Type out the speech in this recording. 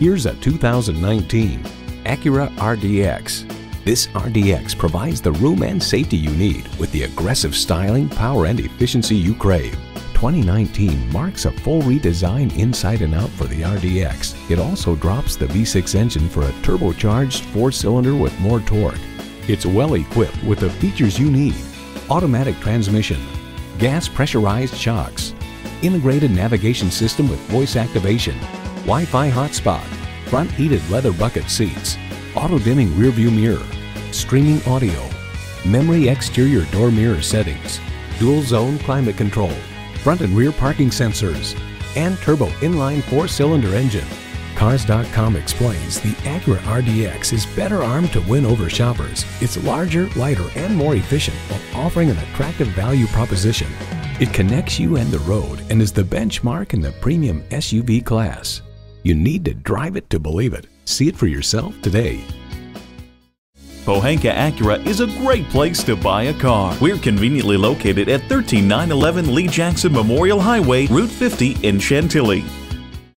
Here's a 2019 Acura RDX. This RDX provides the room and safety you need with the aggressive styling, power, and efficiency you crave. 2019 marks a full redesign inside and out for the RDX. It also drops the V6 engine for a turbocharged 4-cylinder with more torque. It's well equipped with the features you need: automatic transmission, gas pressurized shocks, integrated navigation system with voice activation, Wi-Fi hotspot, front heated leather bucket seats, auto-dimming rearview mirror, streaming audio, memory exterior door mirror settings, dual zone climate control, front and rear parking sensors, and turbo inline 4-cylinder engine. Cars.com explains the Acura RDX is better armed to win over shoppers. It's larger, lighter, and more efficient while offering an attractive value proposition. It connects you and the road and is the benchmark in the premium SUV class. You need to drive it to believe it. See it for yourself today. Pohanka Acura is a great place to buy a car. We're conveniently located at 13911 Lee Jackson Memorial Highway, Route 50 in Chantilly.